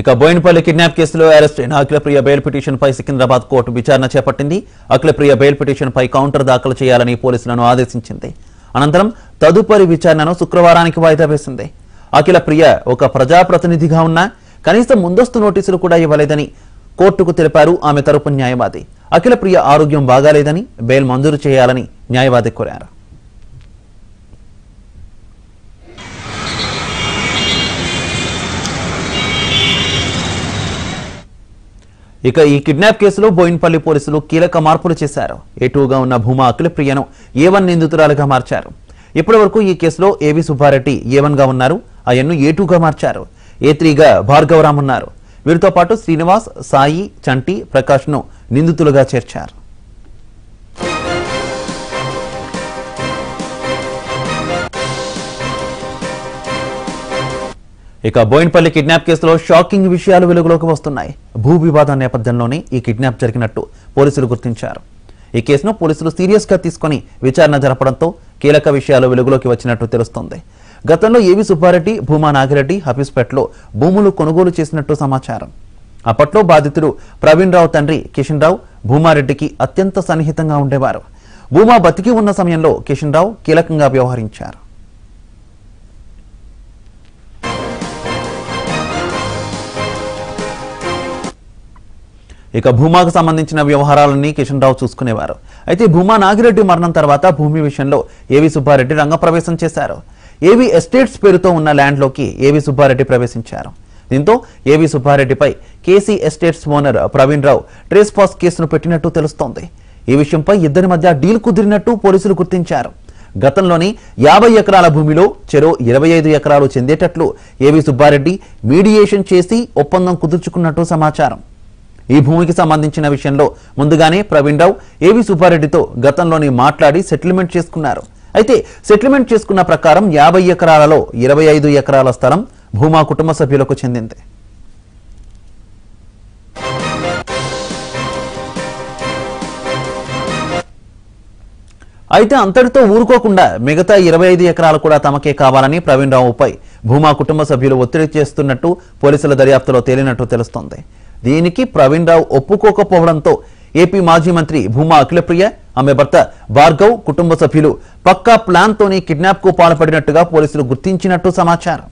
ఇక బోయినపల్లి కిడ్నాప్ కేసులో అరెస్ట్ అయిన అఖిల ప్రియ బెయిల్ పిటిషన్పై సికింద్రాబాద్ కోర్టు విచారణ చేపట్టింది. అఖిల ప్రియ బెయిల్ పిటిషన్పై కౌంటర్ దాఖలు చేయాలని పోలీసులను ఆదేశించింది. అనంతరం తదుపరి విచారణను శుక్రవారానికి వాయిదా వేసింది. అఖిల ప్రియ ఒక ప్రజాప్రతినిధిగా ఉన్నా కనీసం ముందస్తు నోటీసులు కూడా ఇవ్వలేదని కోర్టుకు తెలిపారు ఆమె తరపు న్యాయవాది. అఖిల ప్రియ ఆరోగ్యం బాగాలేదని బెయిల్ మంజూరు చేయాలని న్యాయవాది కోరారు. ఇక ఈ కిడ్నాప్ కేసులో బోయిన్పల్లి పోలీసులు కీలక మార్పులు చేశారు. A2గా ఉన్న భూమా అఖిల ప్రియను A1 నిందితురాలుగా మార్చారు. ఇప్పటి వరకు ఈ కేసులో ఏవి సుబ్బారెడ్డి A1గా ఉన్నారు. ఆయన్ను A2గా మార్చారు. A3గా భార్గవరామ్ ఉన్నారు. వీరితో పాటు శ్రీనివాస్, సాయి, చంటి, ప్రకాష్ను నిందితులుగా చేర్చారు. ఇక బోయిన్పల్లి కిడ్నాప్ కేసులో షాకింగ్ విషయాలు వెలుగులోకి వస్తున్నాయి. భూ వివాదం నేపథ్యంలోనే ఈ కిడ్నాప్ జరిగినట్టు పోలీసులు గుర్తించారు. ఈ కేసును పోలీసులు సీరియస్ గా తీసుకుని విచారణ జరపడంతో కీలక విషయాలు వెలుగులోకి వచ్చినట్టు తెలుస్తోంది. గతంలో ఏవి సుబ్బారెడ్డి, భూమా నాగిరెడ్డి హఫీస్పేటలో భూములు కొనుగోలు చేసినట్టు సమాచారం. అప్పట్లో బాధితుడు ప్రవీణ్ రావు తండ్రి కిషన్ రావు భూమారెడ్డికి అత్యంత సన్నిహితంగా ఉండేవారు. భూమా బతికి ఉన్న సమయంలో కిషన్ రావు కీలకంగా వ్యవహరించారు. ఇక భూమాకు సంబంధించిన వ్యవహారాలన్నీ కిషన్ రావు చూసుకునేవారు. అయితే భూమా నాగిరెడ్డి మరణం తర్వాత భూమి విషయంలో ఏవి సుబ్బారెడ్డి రంగప్రవేశం చేశారు. ఏవి ఎస్టేట్స్ పేరుతో ఉన్న ల్యాండ్లోకి ఏవి సుబ్బారెడ్డి ప్రవేశించారు. దీంతో ఏవి సుబ్బారెడ్డిపై KC estates owner Praveen Rao trespass కేసును పెట్టినట్టు తెలుస్తోంది. ఈ విషయంపై ఇద్దరి మధ్య డీల్ కుదిరినట్టు పోలీసులు గుర్తించారు. గతంలోని 50 ఎకరాల భూమిలో చెరో 25 ఎకరాలు చెందేటట్లు ఏవి సుబ్బారెడ్డి మీడియేషన్ చేసి ఒప్పందం కుదుర్చుకున్నట్టు సమాచారం. ఈ భూమికి సంబంధించిన విషయంలో ముందుగానే ప్రవీణ్ రావు ఏవి సుబ్బారెడ్డితో గతంలోనే మాట్లాడి సెటిల్మెంట్ చేసుకున్నారు. అయితే సెటిల్మెంట్ చేసుకున్న ప్రకారం 50 ఎకరాలలో 25 ఎకరాల స్థలం భూమా కుటుంబ సభ్యులకు చెందింది. అయితే అంతటితో ఊరుకోకుండా మిగతా 25 ఎకరాలు కూడా తమకే కావాలని ప్రవీణ్ రావుపై భూమా కుటుంబ సభ్యులు ఒత్తిడి చేస్తున్నట్టు పోలీసుల దర్యాప్తులో తేలినట్టు తెలుస్తోంది. దీనికి ప్రవీణ్ రావు ఒప్పుకోకపోవడంతో ఏపీ మాజీ మంత్రి భూమా అఖిల ప్రియ, ఆమె భర్త భార్గవ్ కుటుంబ సభ్యులు పక్కా ప్లాన్తోనే కిడ్నాప్కు పాల్పడినట్టుగా పోలీసులు గుర్తించినట్టు సమాచారం.